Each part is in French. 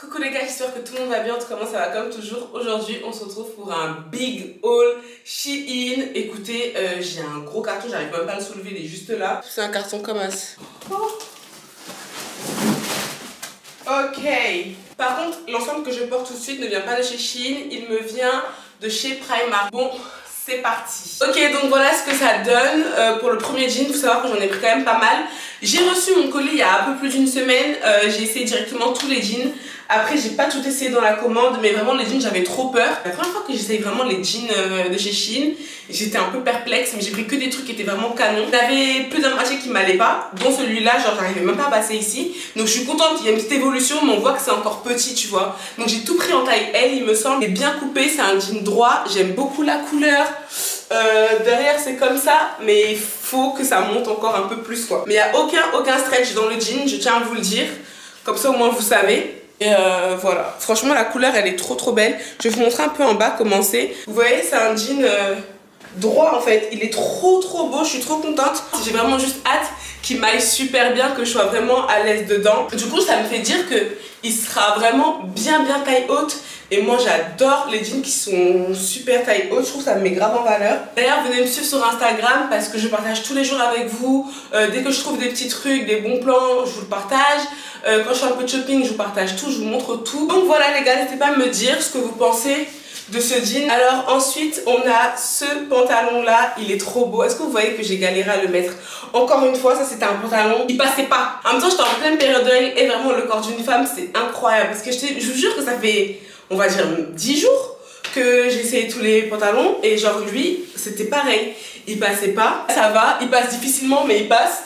Coucou les gars, j'espère que tout le monde va bien, en tout cas moi ça va comme toujours. Aujourd'hui on se retrouve pour un big haul Shein. Écoutez, j'ai un gros carton, j'arrive même pas à le soulever, il est juste là. C'est un carton comme as. Oh. Ok. Par contre, l'ensemble que je porte tout de suite ne vient pas de chez Shein, il me vient de chez Primark. Bon, c'est parti. Ok, donc voilà ce que ça donne pour le premier jean. Faut savoir que j'en ai pris quand même pas mal. J'ai reçu mon colis il y a un peu plus d'une semaine. J'ai essayé directement tous les jeans. Après, j'ai pas tout essayé dans la commande, mais vraiment les jeans, j'avais trop peur. La première fois que j'essayais vraiment les jeans de chez Shein, j'étais un peu perplexe, mais j'ai pris que des trucs qui étaient vraiment canon. J'avais plus d'un marché qui m'allait pas, dont celui-là, genre j'arrivais même pas à passer ici. Donc je suis contente qu'il y ait une petite évolution, mais on voit que c'est encore petit, tu vois. Donc j'ai tout pris en taille L, il me semble. Et bien coupé, c'est un jean droit, j'aime beaucoup la couleur. Derrière c'est comme ça, mais il faut que ça monte encore un peu plus quoi. Mais il n'y a aucun stretch dans le jean, je tiens à vous le dire, comme ça au moins vous savez. Et voilà, franchement la couleur elle est trop belle. Je vais vous montrer un peu en bas comment c'est. Vous voyez, c'est un jean droit en fait, il est trop beau, je suis trop contente. J'ai vraiment juste hâte qu'il m'aille super bien, que je sois vraiment à l'aise dedans. Du coup ça me fait dire que il sera vraiment bien taille haute. Et moi j'adore les jeans qui sont super taille haute, je trouve que ça me met grave en valeur. D'ailleurs venez me suivre sur Instagram parce que je partage tous les jours avec vous. Dès que je trouve des petits trucs, des bons plans, je vous le partage. Quand je fais un peu de shopping, je vous partage tout, je vous montre tout. Donc voilà les gars, n'hésitez pas à me dire ce que vous pensez de ce jean. Alors ensuite on a ce pantalon là, il est trop beau. Est-ce que vous voyez que j'ai galéré à le mettre? Encore une fois, ça c'était un pantalon, il passait pas. En même temps j'étais en pleine période d'œil et vraiment le corps d'une femme c'est incroyable. Parce que je vous jure que ça fait... on va dire 10 jours que j'ai essayé tous les pantalons et genre lui c'était pareil, il passait pas, ça va, il passe difficilement mais il passe,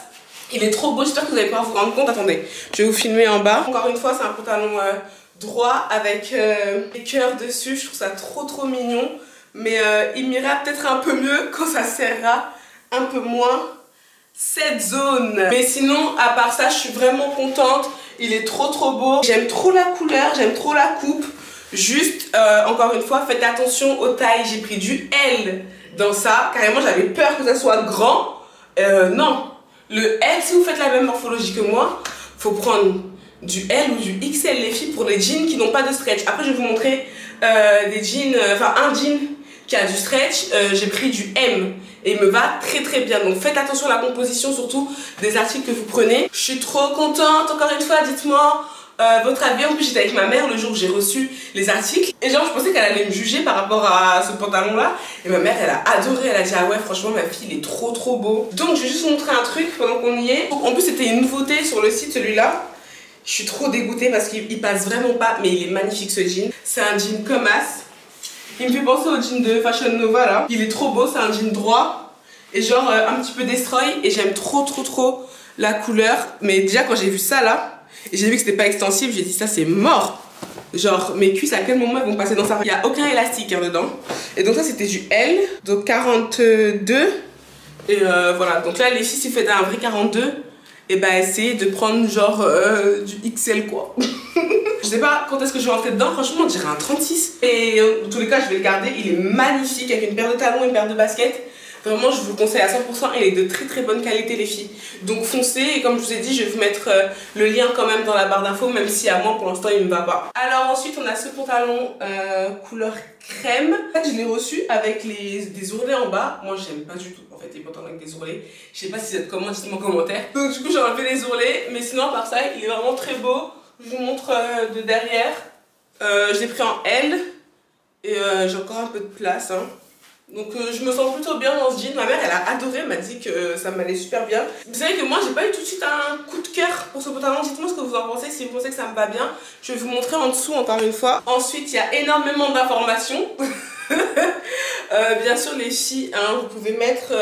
il est trop beau, j'espère que vous allez pouvoir vous rendre compte. Attendez, je vais vous filmer en bas. Encore une fois c'est un pantalon droit avec des cœurs dessus, je trouve ça trop mignon, mais il m'ira peut-être un peu mieux quand ça serrera un peu moins cette zone. Mais sinon à part ça je suis vraiment contente, il est trop beau, j'aime trop la couleur, j'aime trop la coupe. Juste, encore une fois, faites attention aux tailles. J'ai pris du L dans ça. Carrément, j'avais peur que ça soit grand. Non. Le L, si vous faites la même morphologie que moi, faut prendre du L ou du XL, les filles, pour les jeans qui n'ont pas de stretch. Après, je vais vous montrer des jeans, enfin, un jean qui a du stretch. J'ai pris du M et il me va très bien. Donc, faites attention à la composition, surtout des articles que vous prenez. Je suis trop contente. Encore une fois, dites-moi votre avis. En plus j'étais avec ma mère le jour où j'ai reçu les articles et genre je pensais qu'elle allait me juger par rapport à ce pantalon là et ma mère elle a adoré, elle a dit ah ouais franchement ma fille il est trop beau. Donc je vais juste vous montrer un truc pendant qu'on y est. En plus c'était une nouveauté sur le site celui là, je suis trop dégoûtée parce qu'il passe vraiment pas, mais il est magnifique ce jean, c'est un jean comme as, il me fait penser au jean de Fashion Nova là, il est trop beau, c'est un jean droit et genre un petit peu destroy et j'aime trop la couleur. Mais déjà quand j'ai vu ça là et j'ai vu que c'était pas extensible, j'ai dit ça c'est mort. Genre mes cuisses à quel moment elles vont passer dans ça? Il n'y a aucun élastique hein, dedans. Et donc ça c'était du L, donc 42. Et voilà, donc là les filles si vous faites un vrai 42, et bah essayez de prendre genre du XL quoi. Je sais pas quand est-ce que je vais rentrer dedans, franchement on dirait un 36. Et en tous les cas je vais le garder, il est magnifique avec une paire de talons et une paire de baskets. Vraiment je vous le conseille à 100%, il est de très bonne qualité les filles. Donc foncez et comme je vous ai dit je vais vous mettre le lien quand même dans la barre d'infos, même si à moi pour l'instant il ne me va pas. Alors ensuite on a ce pantalon couleur crème. En fait je l'ai reçu avec des ourlets en bas. Moi j'aime pas du tout en fait les pantalons avec des ourlets. Je sais pas si ça te commente, dites-moi en commentaire. Donc du coup j'ai enlevé les ourlets, mais sinon par ça il est vraiment très beau. Je vous montre de derrière. Je l'ai pris en L et j'ai encore un peu de place hein. Donc je me sens plutôt bien dans ce jean, ma mère elle a adoré, elle m'a dit que ça m'allait super bien. Vous savez que moi j'ai pas eu tout de suite un coup de cœur pour ce pantalon, dites-moi ce que vous en pensez, si vous pensez que ça me va bien, je vais vous montrer en dessous encore une fois. Ensuite il y a énormément d'informations, bien sûr les filles, hein, vous pouvez mettre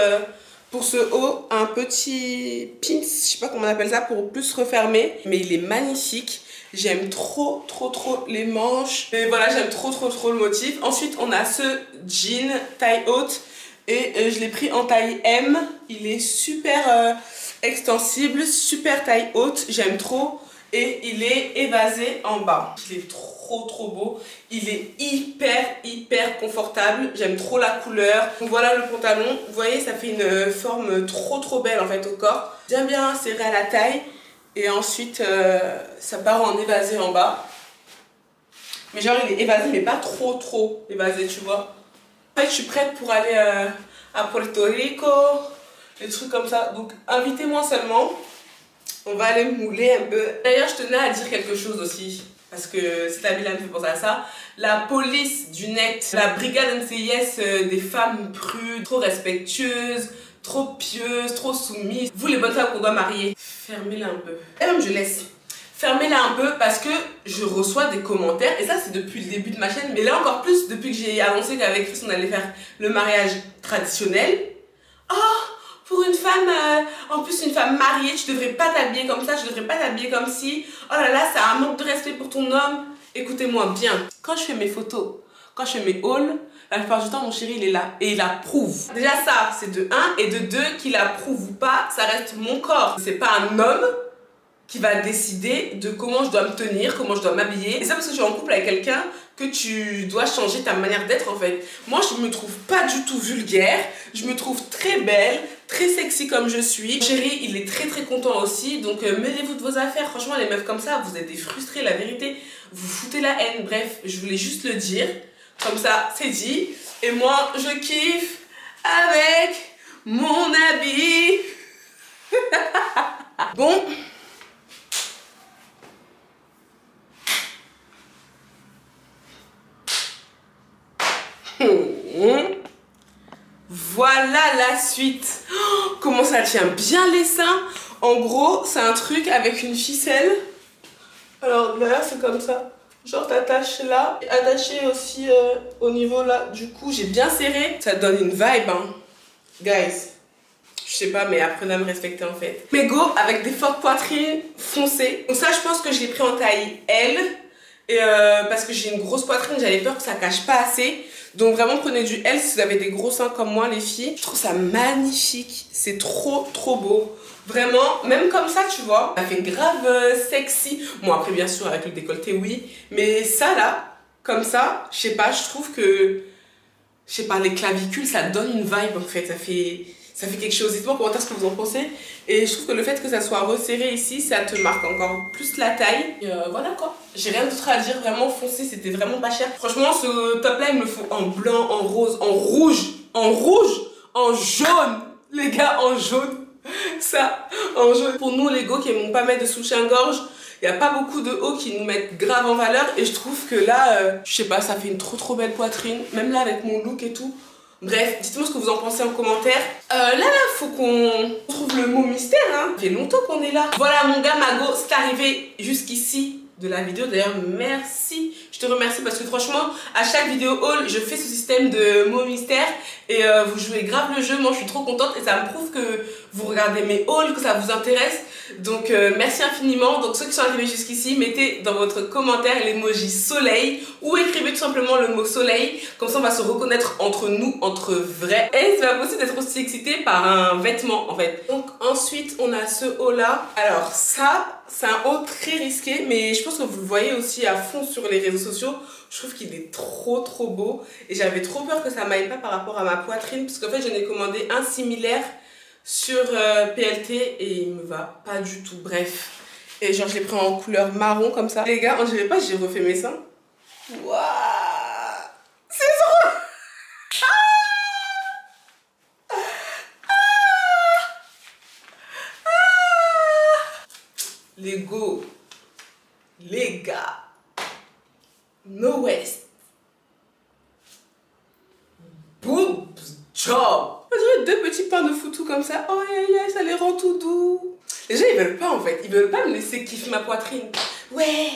pour ce haut un petit pins, je sais pas comment on appelle ça, pour plus refermer, mais il est magnifique. J'aime trop les manches. Et voilà, j'aime trop le motif. Ensuite, on a ce jean taille haute. Et je l'ai pris en taille M. Il est super extensible, super taille haute. J'aime trop. Et il est évasé en bas. Il est trop beau. Il est hyper confortable. J'aime trop la couleur. Donc voilà le pantalon. Vous voyez, ça fait une forme trop belle en fait au corps. Bien serré à la taille. Et ensuite, ça part en évasé en bas. Mais genre il est évasé, mais pas trop évasé, tu vois. En fait je suis prête pour aller à Puerto Rico, des trucs comme ça. Donc invitez-moi seulement, on va aller mouler un peu. D'ailleurs je tenais à dire quelque chose aussi, parce que cette avis-là me fait penser à ça. La police du net, la brigade NCIS des femmes prudes, trop respectueuses, trop pieuses, trop soumises. Vous les bonnes femmes qu'on doit marier, fermez-la un peu. Et même je laisse. Fermez-la un peu parce que je reçois des commentaires, et ça c'est depuis le début de ma chaîne, mais là encore plus depuis que j'ai annoncé qu'avec Chris on allait faire le mariage traditionnel. Oh, pour une femme, en plus une femme mariée, tu devrais pas t'habiller comme ça, tu devrais pas t'habiller comme si. Oh là là, c'est un manque de respect pour ton homme. Écoutez-moi bien, quand je fais mes photos, quand je fais mes hauls, la plupart du temps mon chéri il est là et il approuve. Déjà ça c'est de 1, et de 2, qu'il approuve ou pas, ça reste mon corps. C'est pas un homme qui va décider de comment je dois me tenir, comment je dois m'habiller. Et ça parce que je suis en couple avec quelqu'un que tu dois changer ta manière d'être en fait. Moi je me trouve pas du tout vulgaire, je me trouve très belle, très sexy comme je suis. Mon chéri il est très content aussi, donc mêlez-vous de vos affaires. Franchement les meufs comme ça, vous êtes des frustrées, la vérité, vous foutez la haine. Bref, je voulais juste le dire, comme ça c'est dit. Et moi je kiffe avec mon habit. Bon. Voilà la suite. Oh, comment ça tient bien les seins. En gros c'est un truc avec une ficelle. Alors d'ailleurs c'est comme ça. Genre t'attaches là et attaché aussi au niveau là. Du coup j'ai bien serré. Ça donne une vibe hein. Guys, je sais pas mais apprenez à me respecter en fait. Mes go avec des fortes poitrines foncées. Donc ça je pense que je l'ai pris en taille L. Et parce que j'ai une grosse poitrine, j'avais peur que ça cache pas assez. Donc vraiment prenez du L si vous avez des gros seins comme moi les filles. Je trouve ça magnifique, c'est trop beau. Vraiment, même comme ça tu vois, ça fait grave sexy. Bon après bien sûr avec le décolleté oui, mais ça là, comme ça, je sais pas, je trouve que... Je sais pas, les clavicules ça donne une vibe en fait, ça fait quelque chose. Dites-moi en commentaire ce que vous en pensez. Et je trouve que le fait que ça soit resserré ici, ça te marque encore plus la taille. Et voilà quoi. J'ai rien d'autre à dire, vraiment foncé, c'était vraiment pas cher. Franchement, ce top là, il me faut en blanc, en rose, en rouge, en jaune. Les gars, en jaune. Ça, en jaune. Pour nous les gars qui aiment pas mettre de soutien-gorge, il n'y a pas beaucoup de hauts qui nous mettent grave en valeur. Et je trouve que là, je sais pas, ça fait une trop belle poitrine. Même là avec mon look et tout. Bref, dites-moi ce que vous en pensez en commentaire. Là, faut qu'on trouve le mot mystère, hein. Ça fait longtemps qu'on est là. Voilà, mon gars, Mago, c'est arrivé jusqu'ici de la vidéo. D'ailleurs, merci. Je te remercie parce que franchement, à chaque vidéo haul, je fais ce système de mots mystère. Et vous jouez grave le jeu. Moi, je suis trop contente et ça me prouve que vous regardez mes hauls, que ça vous intéresse. Donc, merci infiniment. Donc, ceux qui sont arrivés jusqu'ici, mettez dans votre commentaire l'emoji soleil. Ou écrivez tout simplement le mot soleil, comme ça on va se reconnaître entre nous, entre vrais. Et c'est pas possible d'être aussi excité par un vêtement en fait. Donc ensuite on a ce haut là. Alors ça, c'est un haut très risqué, mais je pense que vous le voyez aussi à fond sur les réseaux sociaux. Je trouve qu'il est trop beau. Et j'avais trop peur que ça m'aille pas par rapport à ma poitrine, parce qu'en fait j'en ai commandé un similaire sur PLT et il me va pas du tout, bref. Et genre je l'ai pris en couleur marron comme ça. Les gars, on dirait pas que j'ai refait mes seins. Waouh, c'est trop... Les gars, no waste, boob job. On dirait deux petits pains de foutou comme ça. Oh ça les rend tout doux. Les gens ils veulent pas en fait, ils veulent pas me laisser kiffer ma poitrine. Ouais,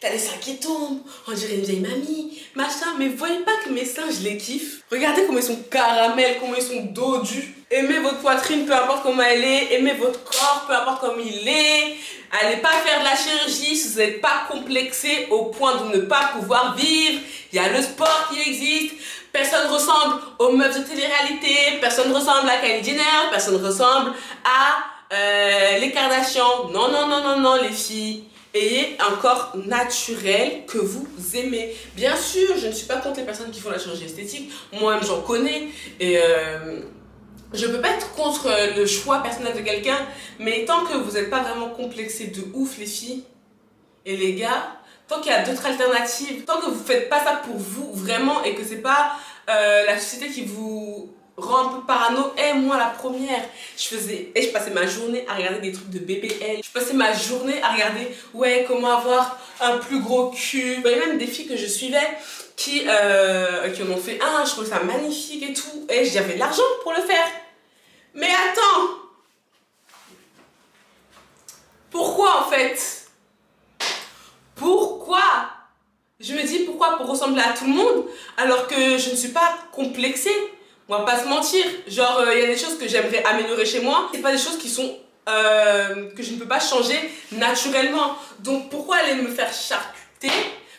t'as les seins qui tombent, on dirait une vieille mamie, machin, mais voyez pas que mes seins, je les kiffe. Regardez comment ils sont caramel, comment ils sont dodus. Aimez votre poitrine, peu importe comment elle est, aimez votre corps, peu importe comme il est. Allez pas faire de la chirurgie si vous n'êtes pas complexé au point de ne pas pouvoir vivre. Il y a le sport qui existe. Personne ressemble aux meufs de télé-réalité, personne ressemble à Kylie Jenner, personne ressemble à les Kardashians. Non, non, les filles. Ayez un corps naturel que vous aimez. Bien sûr, je ne suis pas contre les personnes qui font la chirurgie esthétique. Moi-même, j'en connais. Et je peux pas être contre le choix personnel de quelqu'un. Mais tant que vous n'êtes pas vraiment complexé de ouf, les filles et les gars, tant qu'il y a d'autres alternatives, tant que vous faites pas ça pour vous vraiment et que c'est pas la société qui vous rend un peu parano. Et moi la première, je passais ma journée à regarder des trucs de BBL, je passais ma journée à regarder ouais comment avoir un plus gros cul. Il y a même des filles que je suivais qui en ont fait un, je trouve ça magnifique et tout, et j'avais de l'argent pour le faire. Mais attends, pourquoi en fait? Pourquoi? Je me dis pourquoi? Pour ressembler à tout le monde alors que je ne suis pas complexée. On va pas se mentir, genre il y a des choses que j'aimerais améliorer chez moi, c'est pas des choses qui sont que je ne peux pas changer naturellement. Donc pourquoi aller me faire charcuter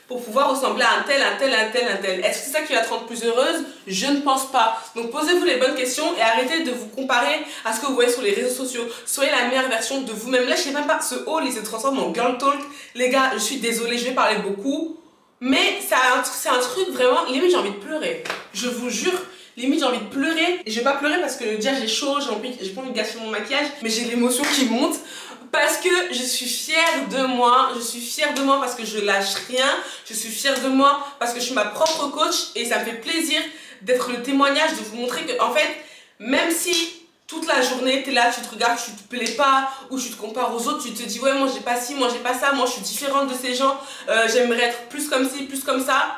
pour pouvoir ressembler à un tel, un tel, un tel, un tel? Est-ce que c'est ça qui va te rendre plus heureuse? Je ne pense pas. Donc posez-vous les bonnes questions et arrêtez de vous comparer à ce que vous voyez sur les réseaux sociaux. Soyez la meilleure version de vous-même. Là je sais même pas, ce haul il se transforme en girl talk. Les gars, je suis désolée, je vais parler beaucoup, mais c'est un truc vraiment, limite j'ai envie de pleurer. Je vous jure, limite j'ai envie de pleurer. Et je vais pas pleurer parce que déjà j'ai chaud, j'ai pas envie de gâcher mon maquillage, mais j'ai l'émotion qui monte parce que je suis fière de moi. Je suis fière de moi parce que je lâche rien. Je suis fière de moi parce que je suis ma propre coach et ça me fait plaisir d'être le témoignage, de vous montrer que en fait, même si toute la journée t'es là, tu te regardes, tu te plais pas ou tu te compares aux autres, tu te dis ouais moi j'ai pas ci, moi j'ai pas ça, moi je suis différente de ces gens, j'aimerais être plus comme ci, plus comme ça.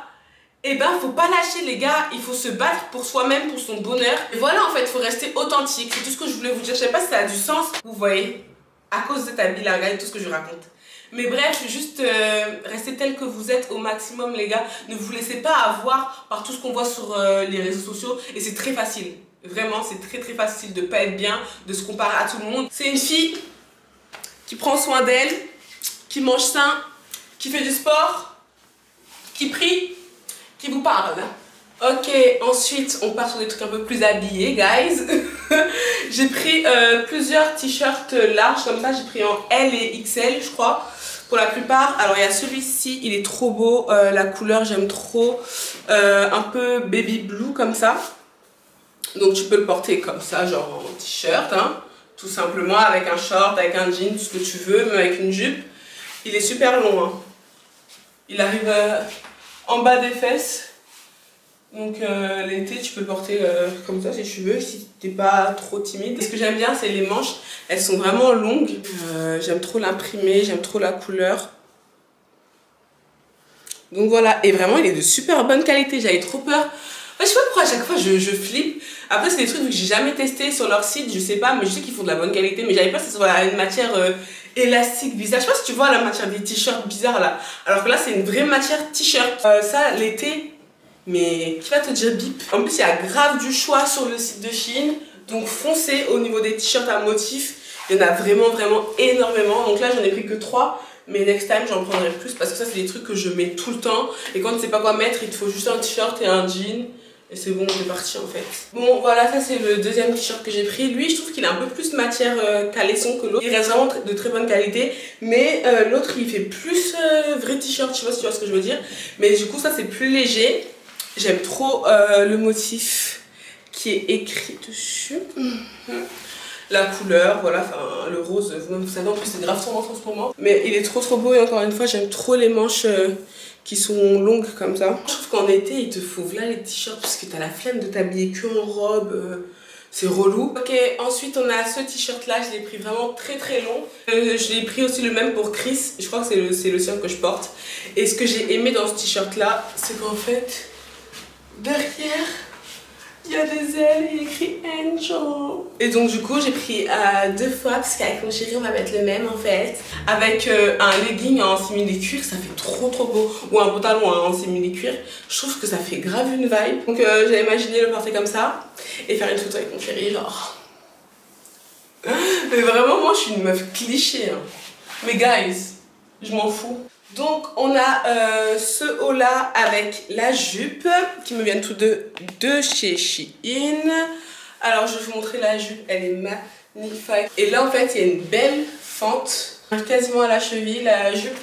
Et eh ben faut pas lâcher les gars, il faut se battre pour soi-même, pour son bonheur. Et voilà en fait, faut rester authentique, c'est tout ce que je voulais vous dire. Je sais pas si ça a du sens, vous voyez, à cause de ta bille, regardez tout ce que je raconte. Mais bref, juste restez tel que vous êtes au maximum les gars. Ne vous laissez pas avoir par tout ce qu'on voit sur les réseaux sociaux et c'est très facile. Vraiment, c'est très très facile de pas être bien, de se comparer à tout le monde. C'est une fille qui prend soin d'elle, qui mange sain, qui fait du sport, qui prie, qui vous parle. Ok, ensuite on part sur des trucs un peu plus habillés guys. J'ai pris plusieurs t-shirts larges comme ça, j'ai pris en L et XL je crois pour la plupart. Alors il y a celui-ci, il est trop beau, la couleur j'aime trop, un peu baby blue comme ça. Donc tu peux le porter comme ça genre en t-shirt hein, tout simplement, avec un short, avec un jean, tout ce que tu veux, même avec une jupe. Il est super long hein. Il arrive en bas des fesses, donc l'été tu peux le porter comme ça si tu veux, si t'es pas trop timide. Ce que j'aime bien c'est les manches, elles sont vraiment longues, j'aime trop l'imprimé, j'aime trop la couleur, donc voilà. Et vraiment il est de super bonne qualité, j'avais trop peur. Enfin, je sais pas pourquoi à chaque fois je flippe. Après c'est des trucs que j'ai jamais testé sur leur site, je sais pas, mais je sais qu'ils font de la bonne qualité, mais j'avais peur que ce soit une matière élastique bizarre. Je sais pas si tu vois la matière des t-shirts bizarres là, alors que là c'est une vraie matière t-shirt. Ça l'été, mais qui va te dire bip. En plus il y a grave du choix sur le site de Shein, donc foncez au niveau des t-shirts à motifs, il y en a vraiment vraiment énormément. Donc là j'en ai pris que 3, mais next time j'en prendrai plus parce que ça c'est des trucs que je mets tout le temps, et quand tu sais pas quoi mettre il te faut juste un t-shirt et un jean. Et c'est bon, c'est parti en fait. Bon voilà, ça c'est le deuxième t-shirt que j'ai pris. Lui je trouve qu'il a un peu plus matière caleçon que l'autre. Il reste vraiment de très bonne qualité. Mais l'autre il fait plus vrai t-shirt, je sais pas si tu vois ce que je veux dire. Mais du coup ça c'est plus léger. J'aime trop le motif qui est écrit dessus. La couleur, voilà, enfin le rose, vous savez en plus c'est grave tendance en ce moment. Mais il est trop trop beau et encore une fois j'aime trop les manches qui sont longues comme ça. Je trouve qu'en été il te faut voilà les t-shirts parce que t'as la flemme de t'habiller que en robe, c'est relou. Ok, ensuite on a ce t-shirt là, je l'ai pris vraiment très très long. Je l'ai pris aussi le même pour Chris, je crois que c'est le sien que je porte. Et ce que j'ai aimé dans ce t-shirt là, c'est qu'en fait derrière il y a des ailes, il y a écrit Angel. Et donc du coup j'ai pris 2 fois parce qu'avec mon chéri on va mettre le même en fait. Avec un legging en simili-cuir, ça fait trop trop beau. Ou un pantalon en simili-cuir, je trouve que ça fait grave une vibe. Donc j'avais imaginé le porter comme ça et faire une photo avec mon chéri genre. Mais vraiment moi je suis une meuf cliché hein. Mais guys, je m'en fous. Donc on a ce haut là avec la jupe qui me viennent tous deux de chez Shein. Alors je vais vous montrer la jupe, elle est magnifique. Et là en fait il y a une belle fente quasiment à la cheville, la jupe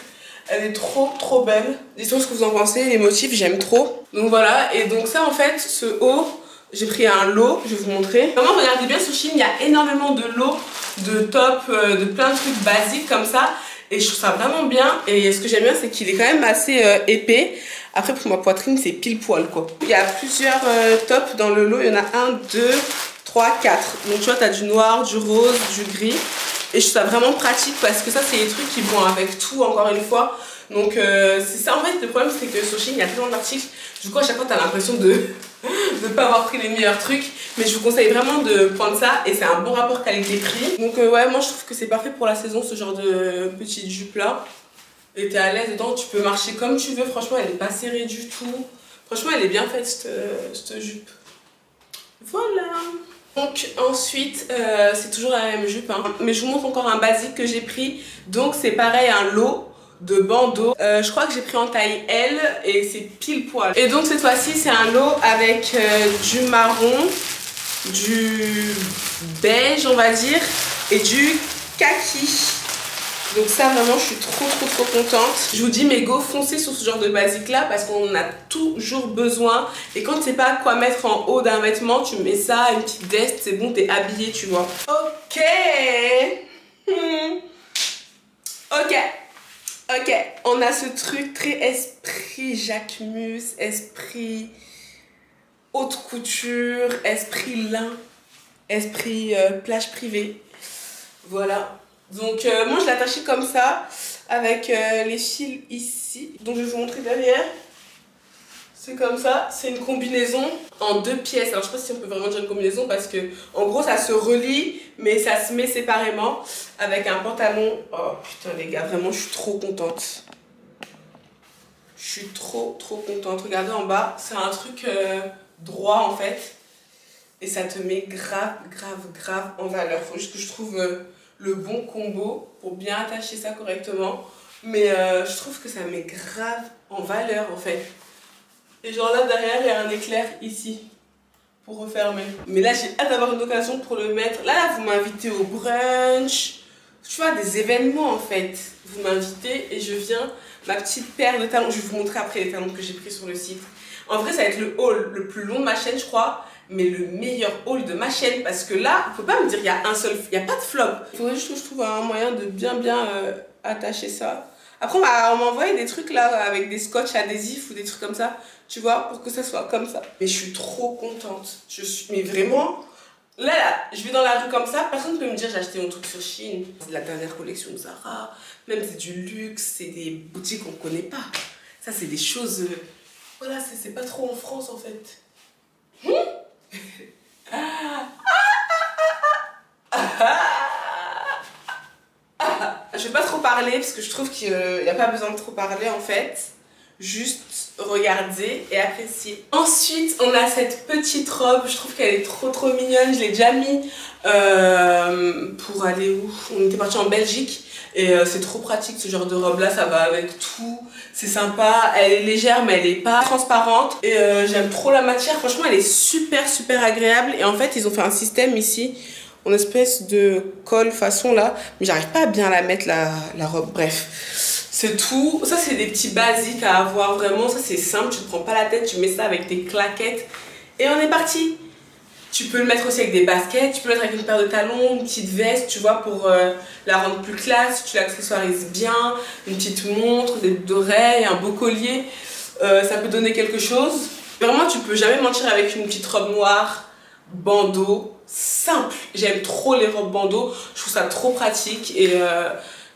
elle est trop trop belle. Dites-moi ce que vous en pensez, les motifs j'aime trop. Donc voilà, et donc ça en fait ce haut, j'ai pris un lot, je vais vous montrer. Vraiment regardez bien sur Shein, il y a énormément de lots, de tops, de plein de trucs basiques comme ça. et je trouve ça vraiment bien. Et ce que j'aime bien, c'est qu'il est quand même assez épais. Après, pour ma poitrine, c'est pile poil quoi. Il y a plusieurs tops dans le lot. Il y en a 1, 2, 3, 4. Donc tu vois, tu as du noir, du rose, du gris. Et je trouve ça vraiment pratique parce que ça, c'est les trucs qui vont avec tout, encore une fois. Donc c'est ça en fait. Le problème, c'est que sur Shein, il y a tellement d'articles. Du coup, à chaque fois, tu as l'impression de ne pas avoir pris les meilleurs trucs. Mais je vous conseille vraiment de prendre ça et c'est un bon rapport qualité-prix. Donc ouais, moi je trouve que c'est parfait pour la saison, ce genre de petite jupe là. Et t'es à l'aise dedans, tu peux marcher comme tu veux. Franchement, elle n'est pas serrée du tout. Franchement, elle est bien faite cette jupe. Voilà. Donc ensuite, c'est toujours la même jupe, hein. Mais je vous montre encore un basique que j'ai pris. Donc c'est pareil, un lot de bandeaux. Je crois que j'ai pris en taille L et c'est pile poil. Et donc cette fois-ci, c'est un lot avec du marron, du beige on va dire et du kaki. Donc ça vraiment je suis trop contente. Je vous dis, mais go, foncez sur ce genre de basique là parce qu'on en a toujours besoin. Et quand tu sais pas quoi mettre en haut d'un vêtement, tu mets ça, une petite veste, c'est bon, t'es habillée, tu vois. Ok. Ok, on a ce truc très esprit Jacquemus, esprit haute couture, esprit lin, esprit plage privée. Voilà. Donc moi je l'ai attaché comme ça avec les fils ici. Donc je vais vous montrer derrière. C'est comme ça, c'est une combinaison en deux pièces. Alors je sais pas si on peut vraiment dire une combinaison parce que en gros ça se relie mais ça se met séparément avec un pantalon. Oh putain les gars, vraiment je suis trop contente. Je suis trop contente. Regardez en bas, c'est un truc droit en fait. Et ça te met grave en valeur. Faut juste que je trouve le bon combo pour bien attacher ça correctement. Mais je trouve que ça met grave en valeur en fait. Et genre là derrière il y a un éclair ici pour refermer. Mais là j'ai hâte d'avoir une occasion pour le mettre. Là, vous m'invitez au brunch. Tu vois, des événements en fait. Vous m'invitez et je viens. Ma petite paire de talons, je vais vous montrer après les talons que j'ai pris sur le site. En vrai ça va être le haul le plus long de ma chaîne je crois. Mais le meilleur haul de ma chaîne parce que là, faut pas me dire il y a un seul, il n'y a pas de flop. Il faudrait juste que je trouve un moyen de bien attacher ça. Après on m'a envoyé des trucs là avec des scotch adhésifs ou des trucs comme ça, tu vois, pour que ça soit comme ça. Mais je suis trop contente, je suis, mais vraiment, là je vais dans la rue comme ça, personne ne peut me dire j'ai acheté mon truc sur Shein. C'est de la dernière collection de Zara, même c'est du luxe, c'est des boutiques qu'on connaît pas. Ça c'est des choses, voilà, c'est pas trop en France en fait. Je vais pas trop parler parce que je trouve qu'il n'y a pas besoin de trop parler en fait. Juste regarder et apprécier. Ensuite on a cette petite robe, je trouve qu'elle est trop mignonne. Je l'ai déjà mis pour aller où? On était parti en Belgique. Et c'est trop pratique ce genre de robe là, ça va avec tout, c'est sympa, elle est légère mais elle est pas transparente. Et j'aime trop la matière, franchement elle est super agréable. Et en fait ils ont fait un système ici, en espèce de col façon là, mais j'arrive pas à bien la mettre la robe, bref. C'est tout, ça c'est des petits basiques à avoir vraiment, ça c'est simple, tu te prends pas la tête, tu mets ça avec tes claquettes et on est parti. Tu peux le mettre aussi avec des baskets, tu peux le mettre avec une paire de talons, une petite veste, tu vois, pour la rendre plus classe, tu l'accessoirises bien, une petite montre, des boucles d'oreilles, un beau collier, ça peut donner quelque chose. Vraiment, tu peux jamais mentir avec une petite robe noire, bandeau, simple. J'aime trop les robes bandeaux, je trouve ça trop pratique et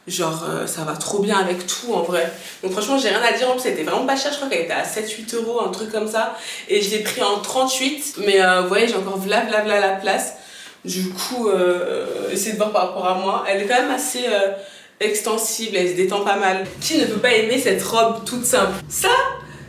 ça va trop bien avec tout en vrai. Donc franchement, j'ai rien à dire, en plus, c'était vraiment pas cher, je crois qu'elle était à 7-8 euros, un truc comme ça. Et je l'ai pris en 38, mais vous voyez, j'ai encore blabla la place. Du coup, essayez de voir par rapport à moi. Elle est quand même assez extensible, elle se détend pas mal. Qui ne peut pas aimer cette robe toute simple? Ça,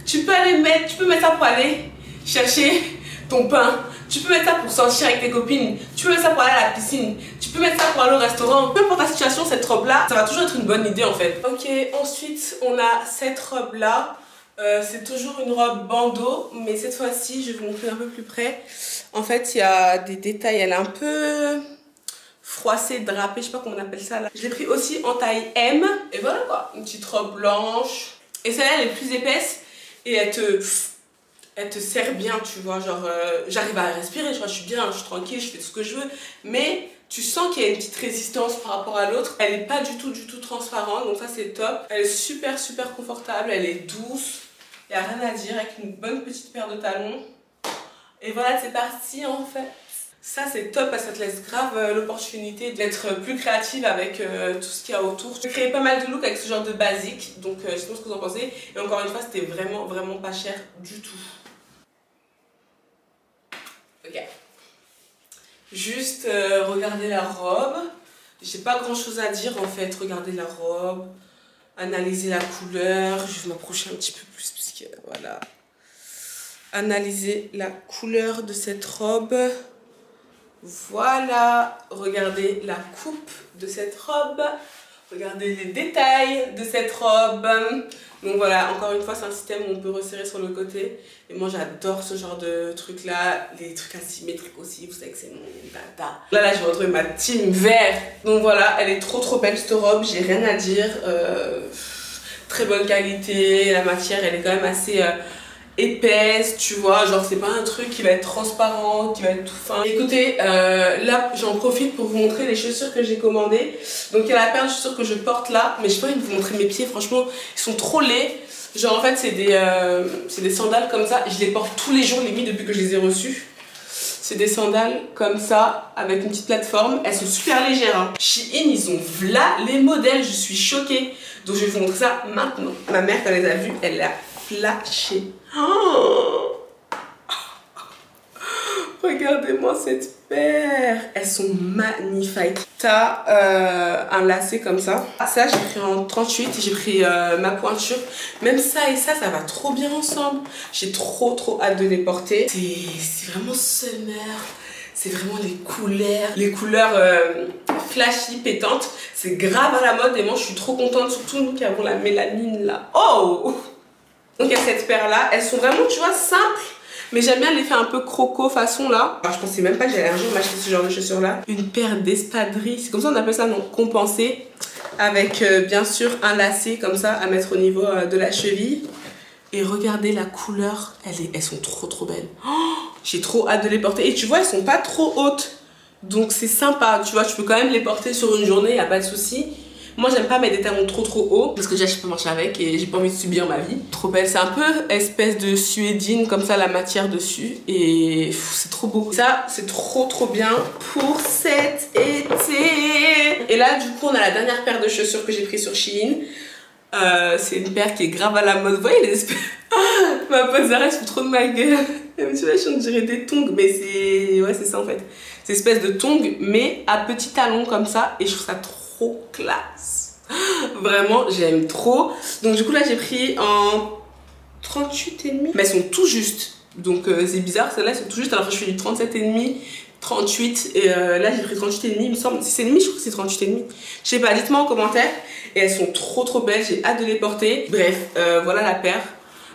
tu peux mettre ça pour aller chercher ton pain. Tu peux mettre ça pour sortir avec tes copines, tu peux mettre ça pour aller à la piscine, tu peux mettre ça pour aller au restaurant. Peu importe ta situation, cette robe-là, ça va toujours être une bonne idée en fait. Ok, ensuite on a cette robe-là. C'est toujours une robe bandeau, mais cette fois-ci, je vais vous montrer un peu plus près. En fait, il y a des détails, elle est un peu froissée, drapée, je sais pas comment on appelle ça là. Je l'ai pris aussi en taille M. Et voilà quoi, une petite robe blanche. Et celle-là, elle est plus épaisse et elle te sert bien, tu vois, genre j'arrive à respirer, je suis bien, je suis tranquille, je fais tout ce que je veux, mais Tu sens qu'il y a une petite résistance par rapport à l'autre. Elle n'est pas du tout transparente, donc ça c'est top. Elle est super confortable, elle est douce. Il n'y a rien à dire, avec une bonne petite paire de talons. Et voilà, c'est parti en fait. Ça c'est top parce que ça te laisse grave l'opportunité d'être plus créative avec tout ce qu'il y a autour. Tu crées pas mal de looks avec ce genre de basique, donc je sais pas ce que vous en pensez. Et encore une fois, c'était vraiment pas cher du tout. Ok. Juste regarder la robe. J'ai pas grand chose à dire en fait. Regarder la robe, analyser la couleur. Je vais m'approcher un petit peu plus parce que voilà. Analyser la couleur de cette robe. Voilà, regardez la coupe de cette robe, regardez les détails de cette robe. Donc voilà, encore une fois, c'est un système où on peut resserrer sur le côté. Et moi, j'adore ce genre de trucs-là, les trucs asymétriques aussi, vous savez que c'est mon dada. Là, j'ai retrouvé ma team vert. Donc voilà, elle est trop belle cette robe, j'ai rien à dire. Très bonne qualité, la matière, elle est quand même assez... épaisse, tu vois, genre c'est pas un truc qui va être transparent, qui va être tout fin. Écoutez, là j'en profite pour vous montrer les chaussures que j'ai commandées. Donc il y a la paire de chaussures que je porte là, mais je peux vous montrer mes pieds, franchement ils sont trop laids. Genre en fait c'est des sandales comme ça, je les porte tous les jours limite depuis que je les ai reçues. C'est des sandales comme ça, avec une petite plateforme. Elles sont super légères. Hein. Shein, ils ont v'là les modèles, je suis choquée. Donc je vais vous montrer ça maintenant. Ma mère quand elle les a vues, elle l'a flashé. Oh, regardez-moi cette paire. Elles sont magnifiques. T'as un lacet comme ça. Ça, j'ai pris en 38. J'ai pris ma pointure. Même ça et ça, ça va trop bien ensemble. J'ai trop hâte de les porter. C'est vraiment summer. C'est vraiment les couleurs flashy, pétantes. C'est grave à la mode et moi, je suis trop contente. Surtout nous qui avons la mélanine là. Oh! Donc il y a cette paire là, elles sont vraiment tu vois simples, mais j'aime bien les faire un peu croco façon là. Alors je pensais même pas que j'allais un jour m'acheter ce genre de chaussures là. Une paire d'espadrilles, c'est comme ça on appelle ça, non, compensée, avec bien sûr un lacet comme ça à mettre au niveau de la cheville. Et regardez la couleur, elles sont trop belles. Oh, j'ai trop hâte de les porter et tu vois elles sont pas trop hautes, donc c'est sympa, tu vois tu peux quand même les porter sur une journée, y a pas de souci. Moi j'aime pas mettre des talons trop haut parce que déjà je peux marcher avec et j'ai pas envie de subir ma vie. Trop belle, c'est un peu espèce de suédine comme ça la matière dessus et c'est trop beau. Ça c'est trop bien pour cet été. Et là du coup on a la dernière paire de chaussures que j'ai prise sur Shein. C'est une paire qui est grave à la mode. Vous voyez les espèces... ma pote Zara se fout trop de ma gueule. Tu vois je dirais des tongs mais c'est... ouais c'est ça en fait. C'est espèce de tongs mais à petits talons comme ça et je trouve ça trop classe, vraiment j'aime trop. Donc du coup là j'ai pris en 38,5, mais elles sont tout juste, donc c'est bizarre, celles-là elles sont tout juste alors que je fais du 37,5, 38 et là j'ai pris 38,5 il me semble, si c'est demi je trouve que c'est 38,5, je sais pas, dites-moi en commentaire. Et elles sont trop belles, j'ai hâte de les porter. Bref, voilà la paire,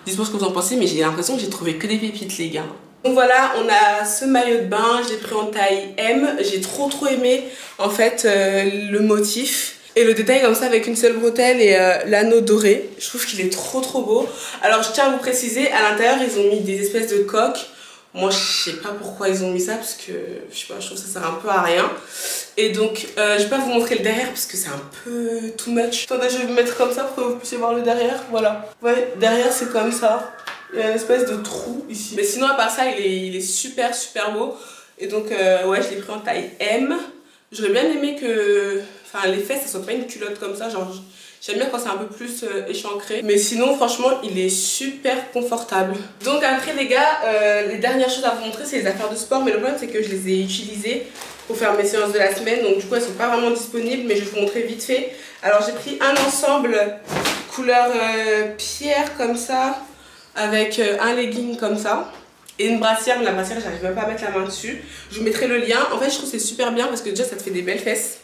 dites-moi ce que vous en pensez, mais j'ai l'impression que j'ai trouvé que des pépites les gars. Donc voilà, on a ce maillot de bain, je l'ai pris en taille M, j'ai trop aimé en fait le motif et le détail comme ça avec une seule bretelle et l'anneau doré, je trouve qu'il est trop beau. Alors je tiens à vous préciser, à l'intérieur ils ont mis des espèces de coques, moi je sais pas pourquoi ils ont mis ça parce que je sais pas, je trouve que ça sert un peu à rien. Et donc je vais pas vous montrer le derrière parce que c'est un peu too much. Attendez, je vais vous mettre comme ça pour que vous puissiez voir le derrière, voilà. Ouais, derrière c'est comme ça. Il y a une espèce de trou ici. Mais sinon à part ça il est super beau. Et donc ouais je l'ai pris en taille M. J'aurais bien aimé que... enfin les fesses ça soit pas une culotte comme ça. Genre j'aime bien quand c'est un peu plus échancré. Mais sinon franchement il est super confortable. Donc après les gars les dernières choses à vous montrer c'est les affaires de sport. Mais le problème c'est que je les ai utilisées pour faire mes séances de la semaine. Donc du coup elles sont pas vraiment disponibles. Mais je vais vous montrer vite fait. Alors j'ai pris un ensemble couleur pierre comme ça, avec un legging comme ça et une brassière, mais la brassière j'arrive même pas à mettre la main dessus. Je vous mettrai le lien. En fait je trouve c'est super bien parce que déjà ça te fait des belles fesses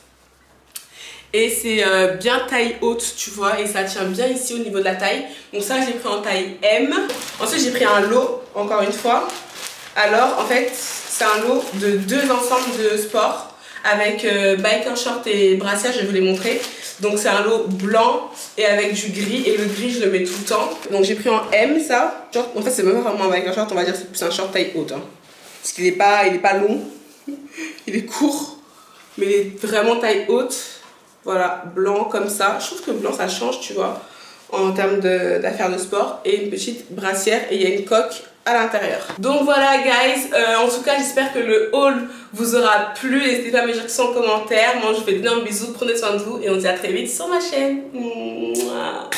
et c'est bien taille haute tu vois, et ça tient bien ici au niveau de la taille. Donc ça j'ai pris en taille M. Ensuite j'ai pris un lot encore une fois. Alors en fait c'est un lot de deux ensembles de sport avec biker short et brassière, je vais vous les montrer. Donc c'est un lot blanc et avec du gris, et le gris je le mets tout le temps. Donc j'ai pris en M ça. Short, en fait c'est même pas vraiment un biker short, on va dire c'est plus un short taille haute. Hein. Parce qu'il est pas long, il est court. mais vraiment taille haute, voilà, blanc comme ça. Je trouve que blanc ça change, tu vois, en termes d'affaires de sport, et une petite brassière, et il y a une coque à l'intérieur. Donc voilà guys, en tout cas j'espère que le haul vous aura plu, n'hésitez pas à me dire ça en commentaire. Moi je vous fais d'énormes bisous, prenez soin de vous et on se dit à très vite sur ma chaîne. Mouah.